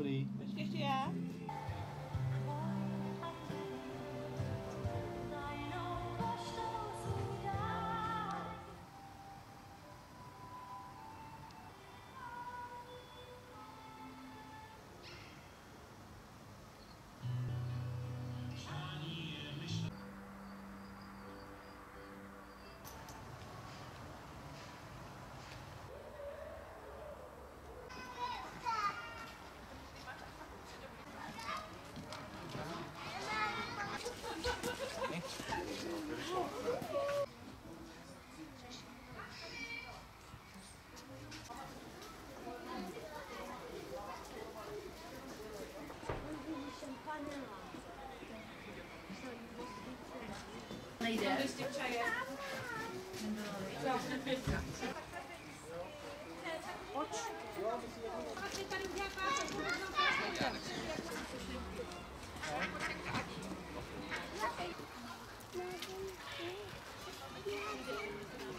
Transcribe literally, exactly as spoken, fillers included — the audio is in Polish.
Dobrý. Počkej ještě já. Idę. Chodź.